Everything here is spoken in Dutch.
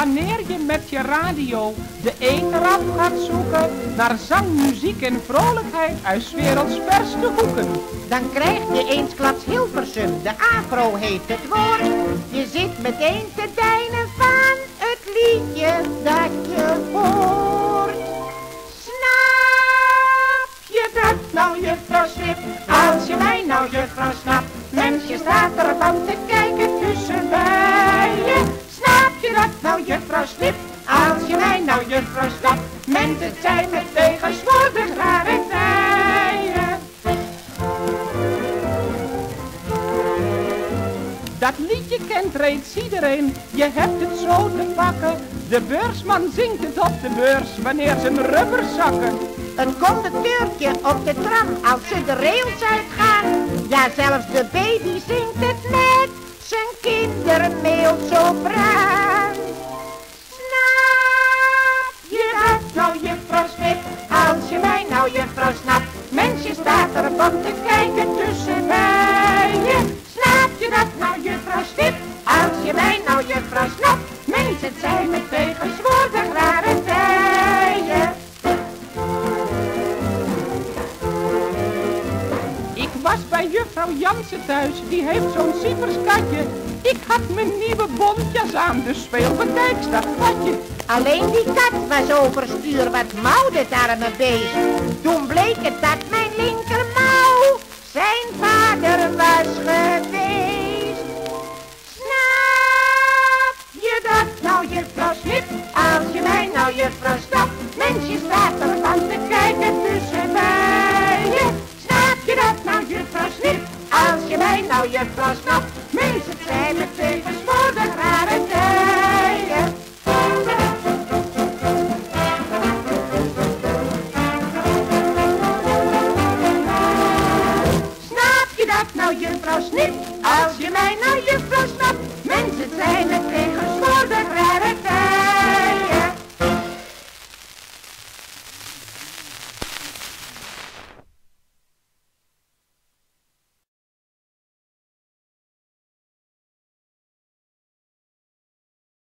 Wanneer je met je radio de eter af gaat zoeken naar zang, muziek en vrolijkheid uit 's werelds verste hoeken, dan krijg je eensklaps Hilversum, de AVRO heeft het woord. Je zit meteen te deinen van het liedje dat je hoort. Snap je dat nou, juffrouw Snip? Als je mij nou, juffrouw Snap, mensje staat ervan te kijken tussen bijen. Nou, juffrouw Snip, als je mij nou, juffrouw Snap, mensen zijn met tegenwoordig rare tijden. Dat liedje kent reeds iedereen, je hebt het zo te pakken. De beursman zingt het op de beurs wanneer zijn rubbers zakken. Het conducteurtje op de tram als ze de rails uitgaan. Ja, zelfs de baby zingt het met zijn kindermeel zo braaf. Juffrouw Snap, mensje staat ervan te kijken tussen bijen. Snap je dat nou, juffrouw Snip? Als je mij nou, juffrouw Snap, mensen zijn met tegenwoordig rare tijden. Ik was bij juffrouw Jansen thuis, die heeft zo'n sieperskatje. Ik had mijn nieuwe bontjas aan, dus veel bedijks dat katje. Alleen die kat was overstuur, wat mauwde het arme beest. Toen bleek het dat mijn linkermouw zijn vader was geweest. Snap je dat nou, juffrouw Snip? Als je mij nou, juffrouw Snap, mensje staat ervan te kijken tussen bijen. Snap je dat nou, juffrouw Snip? Als je mij nou, juffrouw Snap, mensen zijn met tegenwoordig rare tijden. Snap je dat nou, juffrouw Snip? Als je mij nou, juffrouw Snap, mensen zijn met